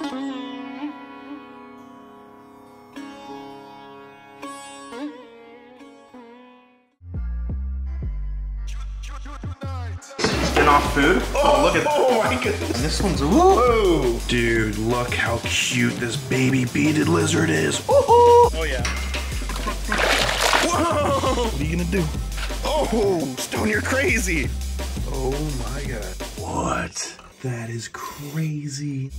Off food. Oh, look at that. Oh my goodness. And this one's, whoa. Dude, look how cute this baby beaded lizard is. Oh, oh yeah. Whoa. What are you gonna do? Oh, Stone, you're crazy. Oh my God. What? That is crazy.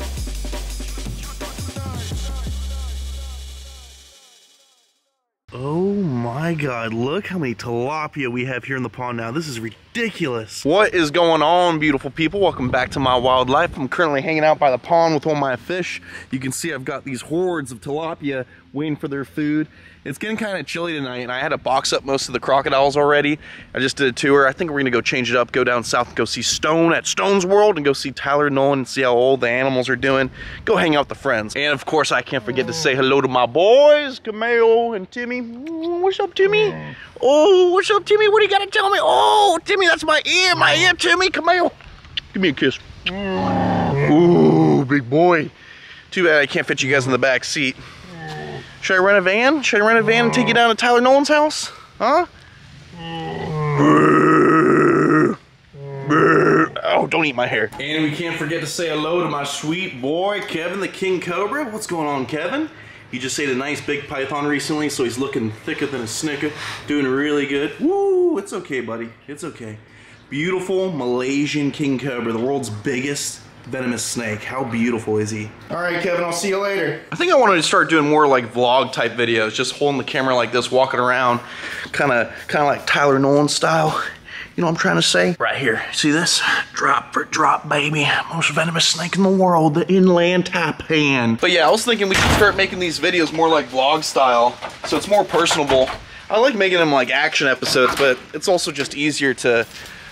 Oh my God, look how many tilapia we have here in the pond now. This is ridiculous. What is going on, beautiful people? Welcome back to my wildlife. I'm currently hanging out by the pond with all my fish. You can see I've got these hordes of tilapia waiting for their food. It's getting kind of chilly tonight, and I had to box up most of the crocodiles already. I just did a tour. I think we're gonna go change it up, go down south and go see Stone at Stone's World and go see Tyler Nolan and see how old the animals are doing. Go hang out with the friends. And of course, I can't forget to say hello to my boys, Cameo and Timmy. What's up, Timmy? Oh, what's up, Timmy? What do you gotta tell me? Oh, Timmy, that's my ear, Timmy. Cameo, give me a kiss. Ooh, big boy. Too bad I can't fit you guys in the back seat. Should I rent a van? Should I rent a van and take you down to Tyler Nolan's house? Huh? Oh, don't eat my hair. And we can't forget to say hello to my sweet boy, Kevin the King Cobra. What's going on, Kevin? He just ate a nice big python recently, so he's looking thicker than a snicker. Doing really good. Woo, it's okay, buddy. It's okay. Beautiful Malaysian King Cobra, the world's biggest venomous snake. How beautiful is he? All right, Kevin, I'll see you later. I think I wanted to start doing more like vlog type videos, just holding the camera like this, walking around, kind of like Tyler Nolan style. You know what I'm trying to say? Right here, see this? Drop for drop, baby. Most venomous snake in the world, the inland taipan. But yeah, I was thinking we should start making these videos more like vlog style, so it's more personable. I like making them like action episodes, but it's also just easier to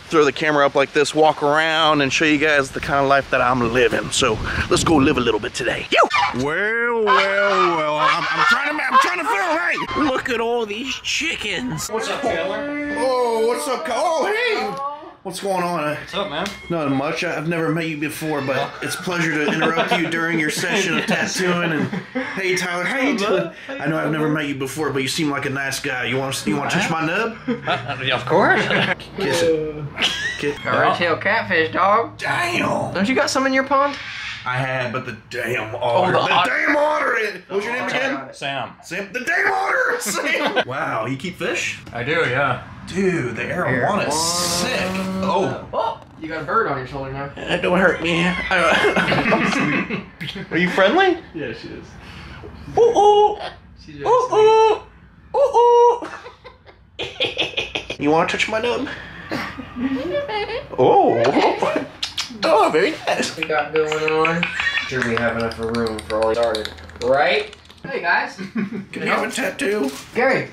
throw the camera up like this, walk around and show you guys the kind of life that I'm living. So let's go live a little bit today. Yo! Well, well, well, I'm trying to feel, hey! Look at all these chickens. What's up, Taylor? Oh, what's up? Oh, hey! What's going on? What's up, man? Not much. I've never met you before, but it's a pleasure to interrupt you during your session of tattooing. And hey, Tyler, how you doing? I know I've never met you before, but you seem like a nice guy. You want to touch my nub? Of course. Kiss it. Curly-tailed catfish, dog. Damn. Don't you got some in your pond? I had, but the damn otter. Oh, the damn otter. What's your name again? Sam. Sam. The damn otter. Sam. Wow, you keep fish? I do, yeah. Dude, the arowana is sick. Oh. Oh, you got a bird on your shoulder now. That don't hurt me. Are you friendly? Yeah, she is. Ooh, ooh. She's ooh, ooh. Ooh, ooh. You want to touch my nub? Oh. Oh, very nice. What we got going on? Sure we have enough room for all started, right? Hey, guys. Can you have a tattoo? Gary.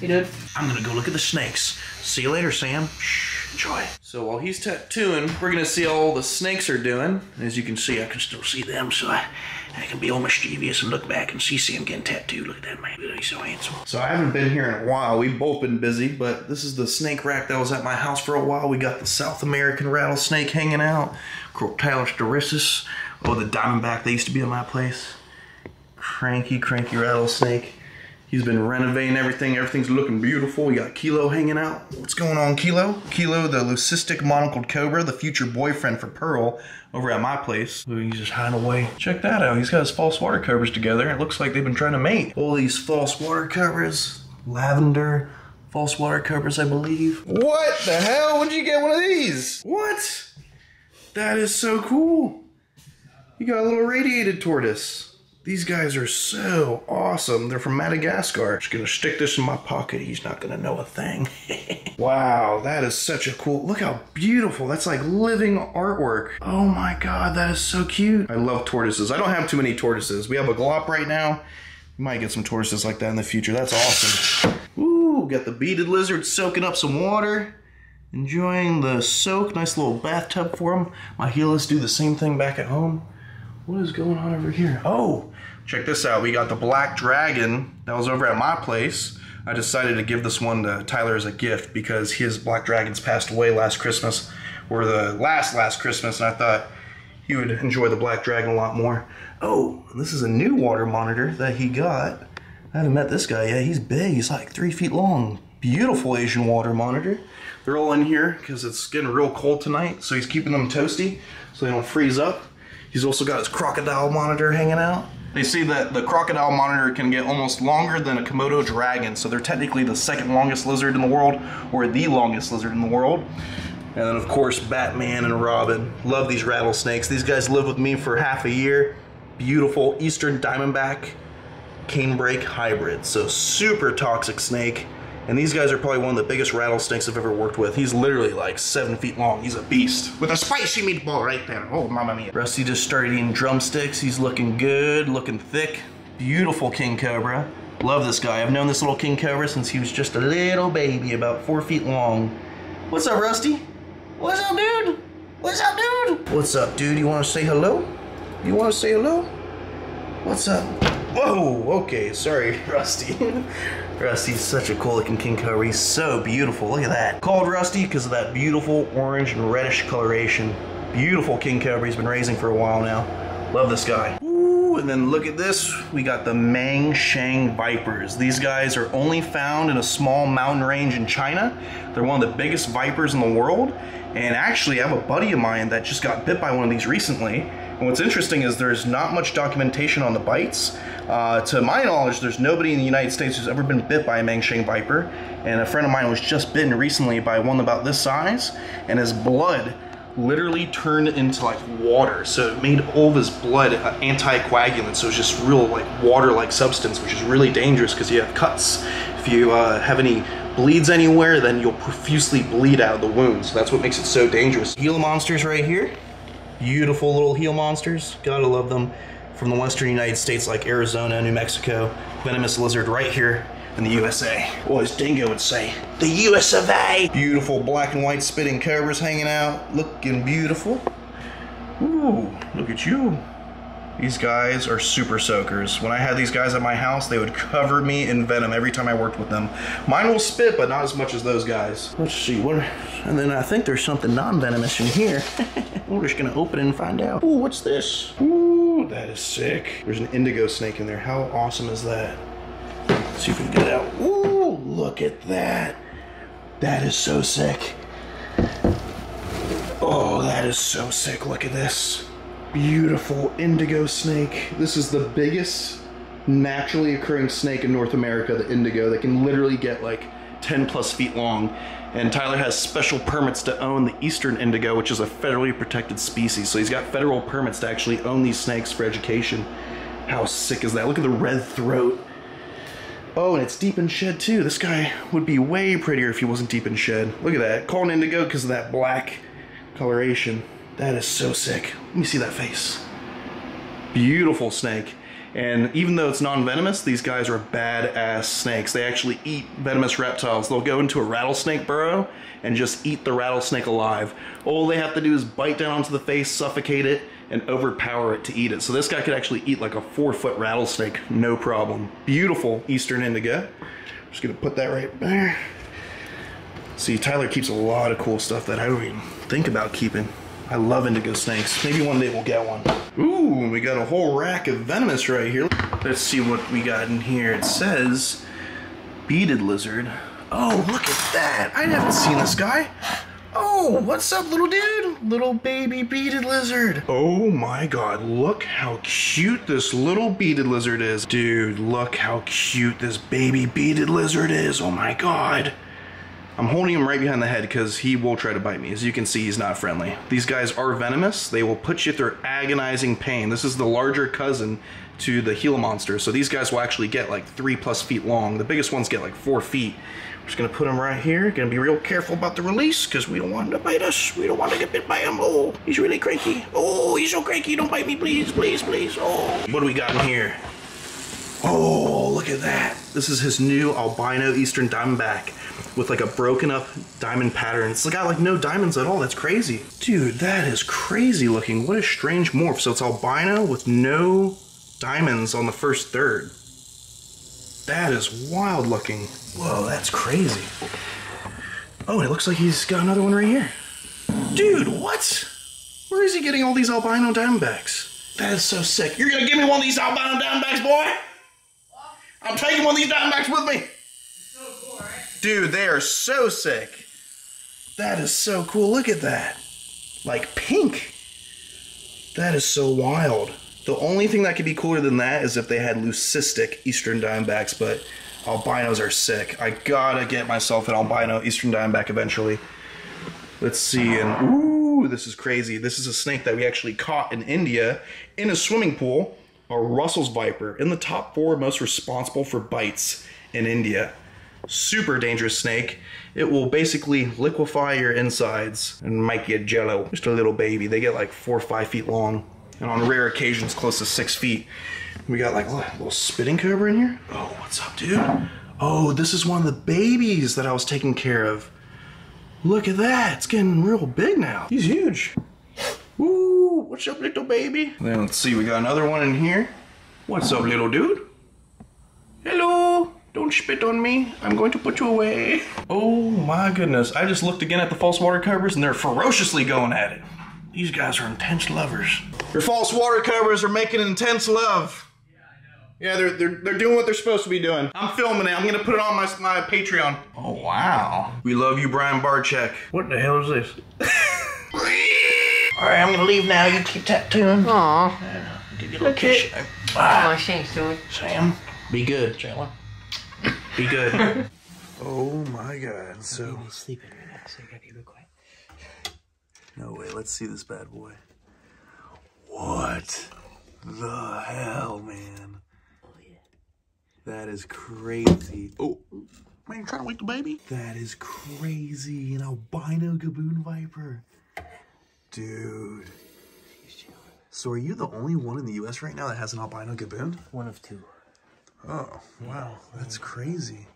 He did. I'm gonna go look at the snakes. See you later, Sam. Shh, enjoy. So while he's tattooing, we're gonna see how all the snakes are doing. And as you can see, I can still see them, so I can be all mischievous and look back and see Sam getting tattooed. Look at that man, he's so handsome. So I haven't been here in a while. We've both been busy, but this is the snake rack that was at my house for a while. We got the South American rattlesnake hanging out. Crotalus durissus. Oh, the diamondback that used to be at my place. Cranky, cranky rattlesnake. He's been renovating everything. Everything's looking beautiful. We got Kilo hanging out. What's going on, Kilo? Kilo, the leucistic monocled cobra, the future boyfriend for Pearl, over at my place. Ooh, he's just hiding away. Check that out. He's got his false water cobras together. It looks like they've been trying to mate. All these false water cobras, lavender, false water cobras, I believe. What the hell? When'd you get one of these? What? That is so cool. You got a little radiated tortoise. These guys are so awesome. They're from Madagascar. I'm just gonna stick this in my pocket. He's not gonna know a thing. Wow, that is such a cool, look how beautiful. That's like living artwork. Oh my God, that is so cute. I love tortoises. I don't have too many tortoises. We have a glop right now. We might get some tortoises like that in the future. That's awesome. Ooh, got the beaded lizard soaking up some water. Enjoying the soak, nice little bathtub for him. My Gilas do the same thing back at home. What is going on over here? Oh, check this out. We got the black dragon that was over at my place. I decided to give this one to Tyler as a gift because his black dragons passed away last Christmas, or the last Christmas, and I thought you would enjoy the black dragon a lot more. Oh, and this is a new water monitor that he got. I haven't met this guy yet. He's big. He's like 3 feet long. Beautiful Asian water monitor. They're all in here because it's getting real cold tonight, so he's keeping them toasty so they don't freeze up. He's also got his crocodile monitor hanging out. They say that the crocodile monitor can get almost longer than a Komodo dragon, so they're technically the second longest lizard in the world, or the longest lizard in the world. And then of course Batman and Robin. Love these rattlesnakes. These guys lived with me for half a year. Beautiful Eastern Diamondback Canebrake hybrid, so super toxic snake. And these guys are probably one of the biggest rattlesnakes I've ever worked with. He's literally like 7 feet long. He's a beast. With a spicy meatball right there. Oh, mama mia. Rusty just started eating drumsticks. He's looking good, looking thick. Beautiful king cobra. Love this guy. I've known this little king cobra since he was just a little baby, about 4 feet long. What's up, Rusty? What's up, dude? What's up, dude? What's up, dude? You want to say hello? You want to say hello? What's up? Whoa, okay, sorry, Rusty. Rusty's such a cool looking king cobra. He's so beautiful, look at that. Called Rusty because of that beautiful orange and reddish coloration. Beautiful king cobra he's been raising for a while now. Love this guy. Ooh, and then look at this. We got the Mangshan Vipers. These guys are only found in a small mountain range in China. They're one of the biggest vipers in the world. And actually, I have a buddy of mine that just got bit by one of these recently. And what's interesting is there's not much documentation on the bites. To my knowledge, there's nobody in the United States who's ever been bit by a Mangshan Viper. And a friend of mine was just bitten recently by one about this size, and his blood literally turned into like water. So it made all of his blood anticoagulant, so it's just real like water-like substance, which is really dangerous because you have cuts. If you have any bleeds anywhere, then you'll profusely bleed out of the wound. So that's what makes it so dangerous. Gila monsters right here. Beautiful little heel monsters, gotta love them. From the western United States like Arizona, New Mexico, venomous lizard right here in the USA. Well, as Dingo would say, the US of A. Beautiful black and white spitting cobras hanging out, looking beautiful. Ooh, look at you. These guys are super soakers. When I had these guys at my house, they would cover me in venom every time I worked with them. Mine will spit, but not as much as those guys. Let's see, what? And then I think there's something non-venomous in here. We're just gonna open it and find out. Ooh, what's this? Ooh, that is sick. There's an indigo snake in there. How awesome is that? Let's see if we can get it out. Ooh, look at that. That is so sick. Oh, that is so sick. Look at this. Beautiful indigo snake. This is the biggest naturally occurring snake in North America, the indigo. They can literally get like 10 plus feet long. And Tyler has special permits to own the Eastern Indigo, which is a federally protected species. So he's got federal permits to actually own these snakes for education. How sick is that? Look at the red throat. Oh, and it's deep in shed too. This guy would be way prettier if he wasn't deep in shed. Look at that. Called indigo because of that black coloration. That is so sick. Let me see that face. Beautiful snake. And even though it's non-venomous, these guys are badass snakes. They actually eat venomous reptiles. They'll go into a rattlesnake burrow and just eat the rattlesnake alive. All they have to do is bite down onto the face, suffocate it, and overpower it to eat it. So this guy could actually eat like a 4-foot rattlesnake, no problem. Beautiful Eastern Indigo. I'm just gonna put that right there. See, Tyler keeps a lot of cool stuff that I don't even think about keeping. I love indigo snakes. Maybe one day we'll get one. Ooh, we got a whole rack of venomous right here. Let's see what we got in here. It says beaded lizard. Oh, look at that. I haven't seen this guy. Oh, what's up, little dude? Little baby beaded lizard. Oh my God, look how cute this little beaded lizard is. Dude, look how cute this baby beaded lizard is. Oh my God. I'm holding him right behind the head because he will try to bite me. As you can see, he's not friendly. These guys are venomous. They will put you through agonizing pain. This is the larger cousin to the Gila monster. So these guys will actually get like 3+ feet long. The biggest ones get like 4 feet. I'm just gonna put him right here. Gonna be real careful about the release because we don't want him to bite us. We don't want to get bit by him. Oh, he's really cranky. Oh, he's so cranky. Don't bite me, please, please, please. Oh. What do we got in here? Oh, look at that. This is his new albino Eastern Diamondback with like a broken up diamond pattern. It's got like no diamonds at all. That's crazy. Dude, that is crazy looking. What a strange morph. So it's albino with no diamonds on the first third. That is wild looking. Whoa, that's crazy. Oh, and it looks like he's got another one right here. Dude, what? Where is he getting all these albino diamondbacks? That is so sick. You're gonna give me one of these albino diamondbacks, boy? What? I'm taking one of these diamondbacks with me. It's so cool, right? Dude, they are so sick. That is so cool. Look at that. Like pink. That is so wild. The only thing that could be cooler than that is if they had leucistic Eastern Diamondbacks, but albinos are sick. I gotta get myself an albino Eastern Diamondback eventually. Let's see, and ooh, this is crazy. This is a snake that we actually caught in India in a swimming pool, a Russell's Viper, in the top 4 most responsible for bites in India. Super dangerous snake. It will basically liquefy your insides and make you jello. Just a little baby. They get like 4 or 5 feet long, and on rare occasions close to 6 feet. We got like a little spitting cobra in here. Oh, what's up, dude? Oh, this is one of the babies that I was taking care of. Look at that. It's getting real big now. He's huge. Woo, what's up, little baby? Then let's see, we got another one in here. What's up, little dude? Hello. Don't spit on me. I'm going to put you away. Oh my goodness. I just looked again at the false water cobras and they're ferociously going at it. These guys are intense lovers. Your false water cobras are making intense love. Yeah, I know. Yeah, they're doing what they're supposed to be doing. I'm filming it. I'm going to put it on my Patreon. Oh, wow. We love you, Brian Barczyk. What the hell is this? All right, I'm going to leave now. You keep tattooing. Aw. Give you a little kiss. Oh, thanks, dude. Sam, be good, Chandler. Be good. Oh my god, so... He's sleeping right now, so you gotta be real quiet. No way, let's see this bad boy. What the hell, man? Oh yeah. That is crazy. Oh, man, you trying to wake the baby? That is crazy, an albino gaboon viper. Dude. So are you the only one in the US right now that has an albino gaboon? One of 2. Oh, wow. That's crazy.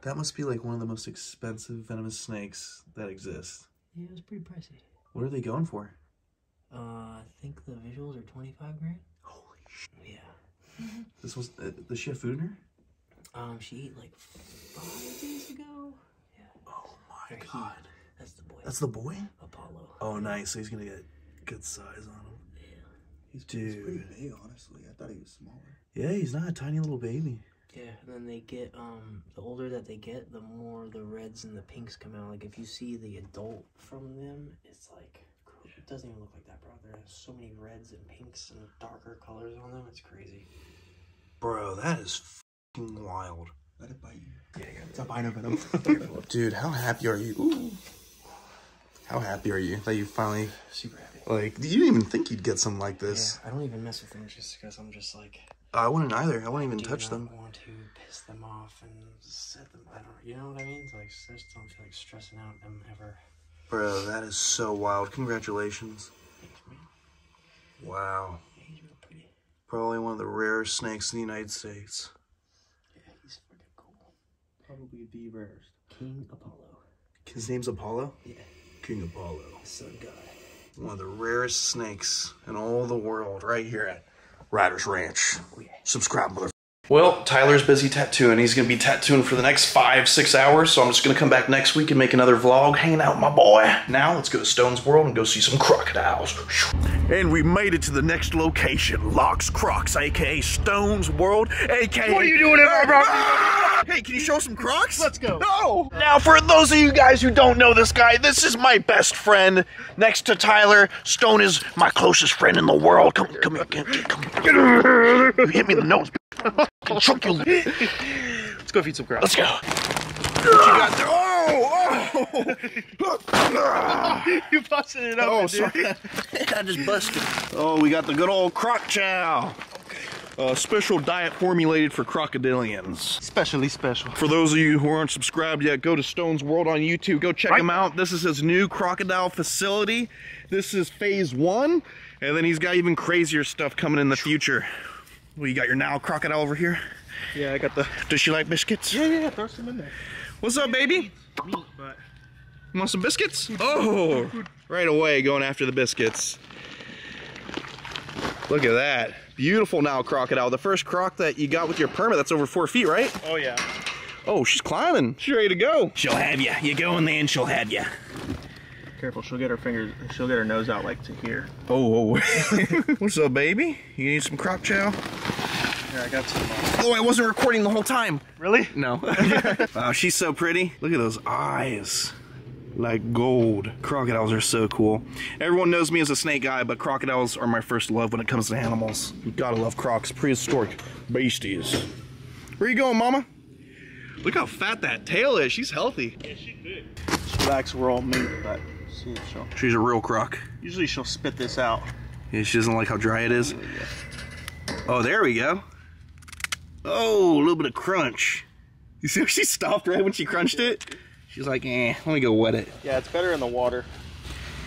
That must be like one of the most expensive venomous snakes that exists. Yeah, it was pretty pricey. What are they going for? I think the visuals are 25 grand. Holy shit. Yeah. This was, does she have food in her? She ate like 5 days ago. Yeah. Oh my god. That's the boy. That's the boy? Apollo. Oh, nice. So he's gonna get good size on him. Dude. He's pretty big, honestly. I thought he was smaller. Yeah, he's not a tiny little baby. Yeah, and then they get, the older that they get, the more the reds and the pinks come out. Like, if you see the adult from them, it's like, it doesn't even look like that, bro. There are so many reds and pinks and darker colors on them. It's crazy. Bro, that is f***ing wild. Let it bite you. Yeah, it's albino venom. Dude, how happy are you? Ooh. How happy are you that you finally... Super happy. Like, you didn't even think you'd get something like this. Yeah, I don't even mess with them just because I'm just like... I wouldn't either. I wouldn't even touch them. I want to piss them off and set them... I don't... You know what I mean? It's like, I just don't feel like stressing out them ever. Bro, that is so wild. Congratulations. Thanks, man. Wow. Yeah, he's real pretty. Probably one of the rarest snakes in the United States. Yeah, he's fucking cool. Probably the rarest. King Apollo. His name's Apollo? Yeah. King Apollo. The sun god. One of the rarest snakes in all the world, right here at Riders Ranch. Subscribe, motherfucker. Well, Tyler's busy tattooing. He's going to be tattooing for the next 5 or 6 hours, so I'm just going to come back next week and make another vlog, hanging out with my boy. Now, let's go to Stone's World and go see some crocodiles. And we made it to the next location, Locks Crocs, a.k.a. Stone's World, a.k.a. What are you doing in our Hey, can you show some Crocs? Let's go. No! Now, for those of you guys who don't know this guy, this is my best friend. Next to Tyler, Stone is my closest friend in the world. Come here, come here. You hit me in the nose. I'll choke you. Let's go feed some Crocs. Let's go. What you got there? Oh! You busted it open, oh, sorry. I just busted. Oh, we got the good old Croc Chow. A special diet formulated for crocodilians. Especially special. For those of you who aren't subscribed yet, go to Stone's World on YouTube. Go check him out. This is his new crocodile facility. This is phase 1. And then he's got even crazier stuff coming in the future. Well, you got your Nile crocodile over here? Yeah, I got the... Does she like biscuits? Yeah, yeah, throw some in there. What's up, baby? Meat, but... You want some biscuits? Oh! Right away, going after the biscuits. Look at that. Beautiful Nile crocodile. The first croc that you got with your permit, that's over 4 feet, right? Oh, yeah. Oh, she's climbing. She's ready to go. She'll have ya. You go in there and she'll have ya. careful, she'll get her fingers, she'll get her nose out like to here. Oh, what's up, baby? You need some croc chow? Here, I got some. Oh, I wasn't recording the whole time. Really? No. Wow, she's so pretty. Look at those eyes. Like gold. Crocodiles are so cool. Everyone knows me as a snake guy, but crocodiles are my first love when it comes to animals. You gotta love crocs, prehistoric beasties. Where you going, mama? Look how fat that tail is. She's healthy. Yeah, she's big. She likes raw meat, but she's a real croc. Usually she'll spit this out. Yeah, she doesn't like how dry it is. Oh, there we go. Oh, a little bit of crunch. You see how she stopped right when she crunched it? She's like, eh, let me go wet it. Yeah, it's better in the water.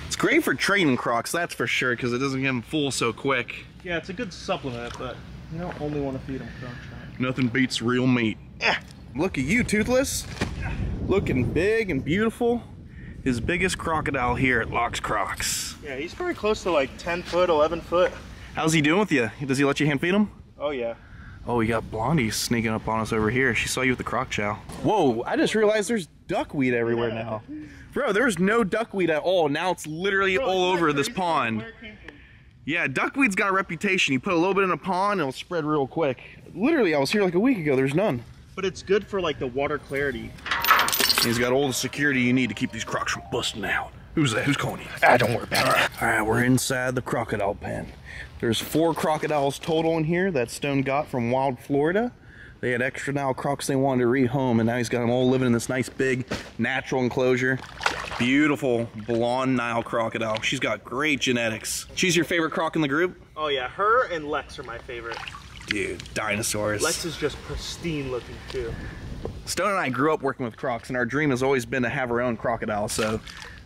It's great for training crocs, that's for sure, because it doesn't get them full so quick. Yeah, it's a good supplement, but you don't only want to feed them crunch. Right? Nothing beats real meat. Yeah. Look at you, Toothless. Yeah. Looking big and beautiful. His biggest crocodile here at Locks Crocs. Yeah, he's probably close to like 10 foot, 11 foot. How's he doing with you? Does he let you hand feed him? Oh, yeah. Oh, we got Blondie sneaking up on us over here. She saw you with the croc chow. Whoa, I just realized there's duckweed everywhere now. Bro, there's no duckweed at all. Now it's literally all over this pond. Yeah, duckweed's got a reputation. You put a little bit in a pond, it'll spread real quick. Literally, I was here like a week ago. There's none. But it's good for like the water clarity. He's got all the security you need to keep these crocs from busting out. Who's that? Who's calling you? Ah, don't worry about it. All right, we're inside the crocodile pen. There's 4 crocodiles total in here that Stone got from Wild Florida. They had extra Nile crocs they wanted to rehome, and now he's got them all living in this nice big natural enclosure. Beautiful blonde Nile crocodile. She's got great genetics. She's your favorite croc in the group? Oh yeah, her and Lex are my favorite. Dude, dinosaurs. Lex is just pristine looking too. Stone and I grew up working with crocs, and our dream has always been to have our own crocodile, so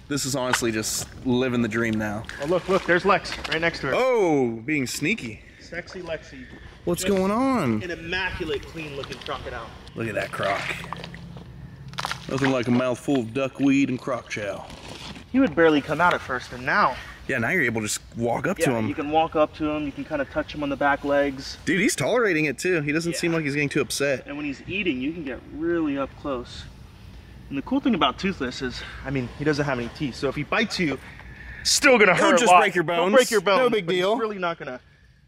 this is honestly just living the dream now. Oh, look, there's Lex right next to her. Oh, being sneaky. Sexy Lexi. What's just going on? An immaculate, clean looking crocodile. Look at that croc. Nothing like a mouthful of duckweed and croc chow. He would barely come out at first, and now. Yeah, now you're able to just walk up to him. You can walk up to him, you can kind of touch him on the back legs. Dude, he's tolerating it too. He doesn't seem like he's getting too upset. And when he's eating, you can get really up close. And the cool thing about Toothless is, I mean, he doesn't have any teeth, so if he bites you, still gonna hurt a lot. Break your bones. He'll break your bones. No big deal. He's really not gonna,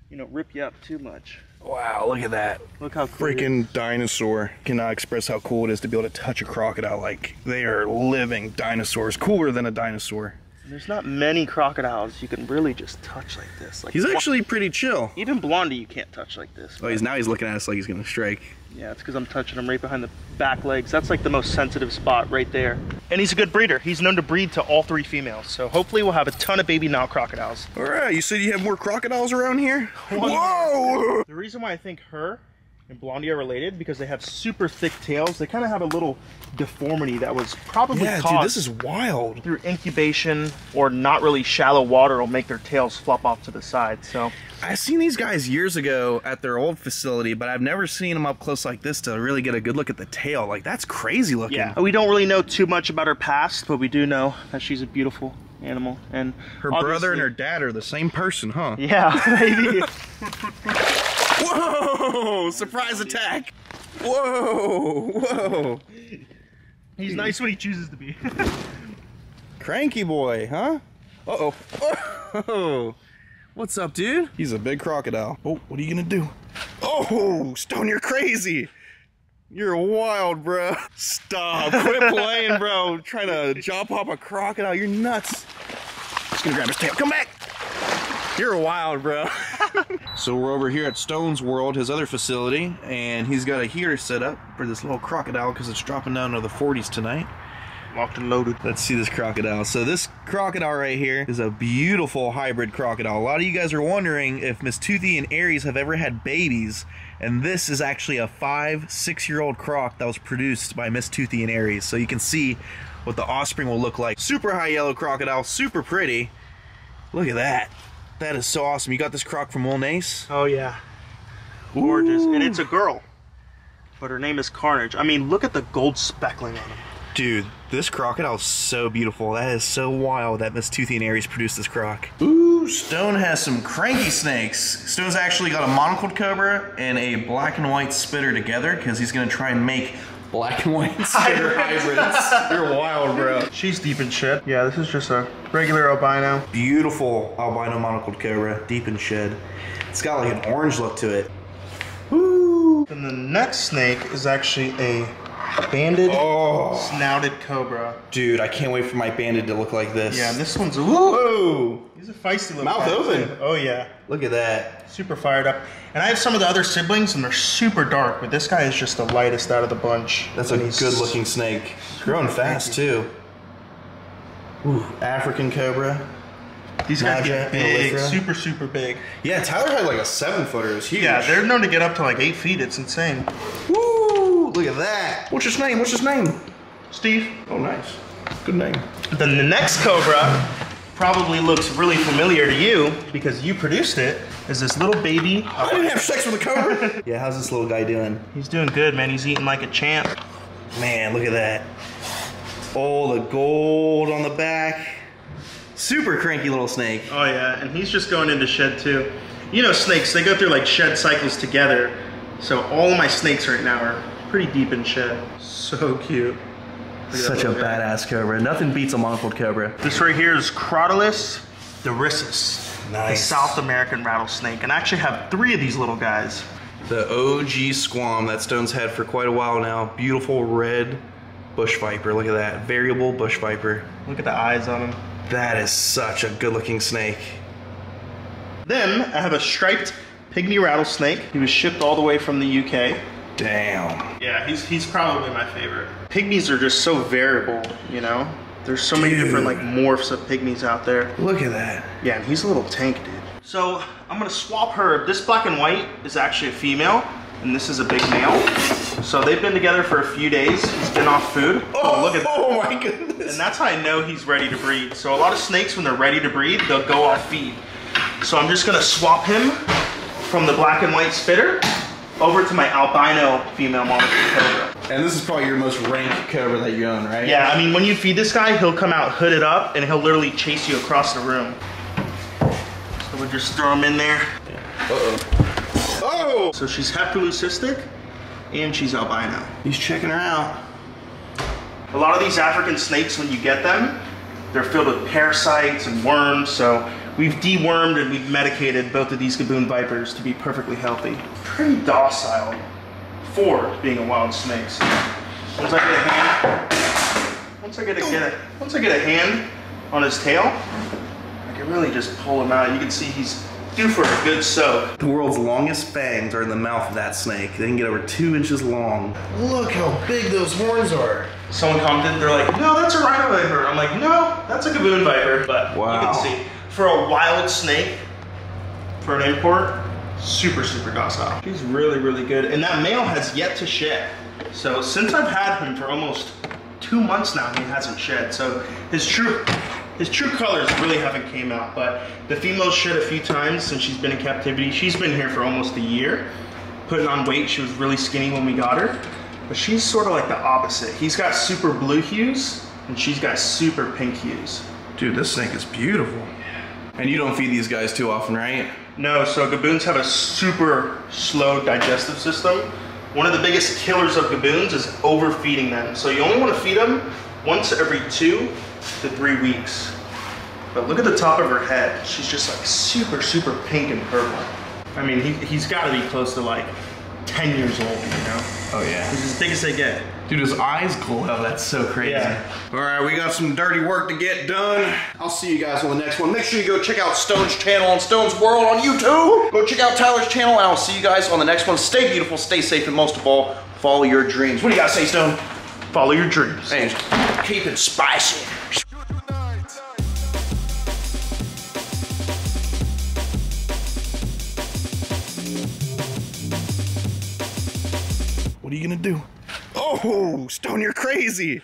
you know, rip you up too much. Wow, look at that. Look how cool. Freaking dinosaur. Cannot express how cool it is to be able to touch a crocodile. Like, they are living dinosaurs. Cooler than a dinosaur. There's not many crocodiles you can really just touch like this. Like, he's actually pretty chill. Even Blondie you can't touch like this. Oh, now he's looking at us like he's gonna strike. Yeah, it's because I'm touching him right behind the back legs. That's like the most sensitive spot right there. And he's a good breeder. He's known to breed to all 3 females. So hopefully we'll have a ton of baby Nile crocodiles. All right, you said you have more crocodiles around here? Whoa! The reason why I think her and Blondie are related because they have super thick tails. They kind of have a little deformity that was probably caused. Dude, this is wild. Through incubation or not really shallow water will make their tails flop off to the side. So I've seen these guys years ago at their old facility, but I've never seen them up close like this to really get a good look at the tail. Like, that's crazy looking. Yeah, we don't really know too much about her past, but we do know that she's a beautiful animal. And her brother and her dad are the same person, huh? Yeah. Whoa! Surprise attack! Whoa! He's nice when he chooses to be. Cranky boy, huh? Uh-oh. Oh! What's up, dude? He's a big crocodile. Oh, what are you gonna do? Oh! Stone, you're crazy! You're wild, bro. Stop. Quit playing, bro. Trying to jaw pop a crocodile. You're nuts. Just gonna grab his tail. Come back! You're wild, bro. So we're over here at Stone's World, his other facility, and he's got a heater set up for this little crocodile because it's dropping down to the 40s tonight. Locked and loaded. Let's see this crocodile. So this crocodile right here is a beautiful hybrid crocodile. A lot of you guys are wondering if Miss Toothy and Aries have ever had babies, and this is actually a 5-6-year-old croc that was produced by Miss Toothy and Aries. So you can see what the offspring will look like. Super high yellow crocodile, super pretty. Look at that. That is so awesome. You got this croc from Wilnace? Oh yeah. Gorgeous. Ooh. And it's a girl. But her name is Carnage. I mean, look at the gold speckling on him. Dude, this crocodile is so beautiful. That is so wild that Miss Toothy and Aries produced this croc. Ooh, Stone has some cranky snakes. Stone's actually got a monocled cobra and a black and white spitter together because he's going to try and make black and white spitter hybrids. You're wild, bro. She's deep in shit. Yeah, this is just a regular albino. Beautiful albino monocled cobra, deep in shit. It's got like an orange look to it. Woo! And the next snake is actually a banded snouted cobra. Dude, I can't wait for my banded to look like this. Yeah, and this one's whoa! He's a feisty little mouth open. Too. Oh yeah. Look at that. Super fired up. And I have some of the other siblings and they're super dark, but this guy is just the lightest out of the bunch. That's a good looking snake. Growing fast too. Ooh, African cobra. These guys get big, super, super big. Yeah, Tyler had like a 7-footer. It was huge. Yeah, they're known to get up to like 8 feet. It's insane. Woo! Look at that. What's his name? What's his name? Steve. Oh, nice. Good name. Then the next cobra probably looks really familiar to you because you produced it. Is this little baby? I didn't have sex with a cobra. Yeah, how's this little guy doing? He's doing good, man. He's eating like a champ. Man, look at that. Oh, the gold on the back. Super cranky little snake. Oh yeah, and he's just going into shed too. You know snakes, they go through like shed cycles together. So all of my snakes right now are pretty deep in shed. So cute. Such a badass cobra. Nothing beats a monocled cobra. This right here is Crotalus durissus. Nice. The South American rattlesnake. And I actually have 3 of these little guys. The OG squam that Stone's had for quite a while now. Beautiful red bush viper. Look at that. Variable bush viper. Look at the eyes on him. That is such a good looking snake. Then I have a striped pygmy rattlesnake. He was shipped all the way from the UK. Damn. Yeah, he's probably my favorite. Pygmies are just so variable, you know? There's so many different like morphs of pygmies out there. Look at that. Yeah, and he's a little tank, dude. So I'm gonna swap her. This black and white is actually a female, and this is a big male. So they've been together for a few days. He's been off food. Oh, look at that. Oh my goodness. And that's how I know he's ready to breed. So a lot of snakes, when they're ready to breed, they'll go off feed. So I'm just gonna swap him from the black and white spitter over to my albino female monocled cobra. And this is probably your most rank cobra that you own, right? Yeah, I mean, when you feed this guy, he'll come out hooded up and he'll literally chase you across the room. So we'll just throw him in there. Uh-oh. Oh! So she's heptaleucistic. And she's albino. He's checking her out. A lot of these African snakes, when you get them, they're filled with parasites and worms, so we've dewormed and we've medicated both of these Gaboon Vipers to be perfectly healthy. Pretty docile for being a wild snake. So once I get a hand, once I get a hand on his tail, I can really just pull him out. You can see he's due for a good soak. The world's longest fangs are in the mouth of that snake. They can get over 2 inches long. Look how big those horns are. Someone commented, they're like, no, that's a rhino viper. I'm like, no, that's a Gaboon viper. But wow. You can see, for a wild snake, for an import, super, super docile. She's really, really good. And that male has yet to shed. So since I've had him for almost 2 months now, he hasn't shed. So his true colors really haven't came out, but the female shed a few times since she's been in captivity. She's been here for almost a year, putting on weight. She was really skinny when we got her, but she's sort of like the opposite. He's got super blue hues, and she's got super pink hues. Dude, this snake is beautiful. And you don't feed these guys too often, right? No, so Gaboons have a super slow digestive system. One of the biggest killers of Gaboons is overfeeding them. So you only want to feed them once every 2 to 3 weeks. But look at the top of her head. She's just like super, super pink and purple. I mean, he's gotta be close to like 10 years old, you know? Oh yeah. He's as big as they get. Dude, his eyes glow. Oh, that's so crazy. Yeah. All right, we got some dirty work to get done. I'll see you guys on the next one. Make sure you go check out Stone's channel on Stone's World on YouTube. Go check out Tyler's channel, and I'll see you guys on the next one. Stay beautiful, stay safe, and most of all, follow your dreams. What do you guys say, Stone? Follow your dreams. And keep it spicy. What are you gonna do? Oh, Stone, you're crazy.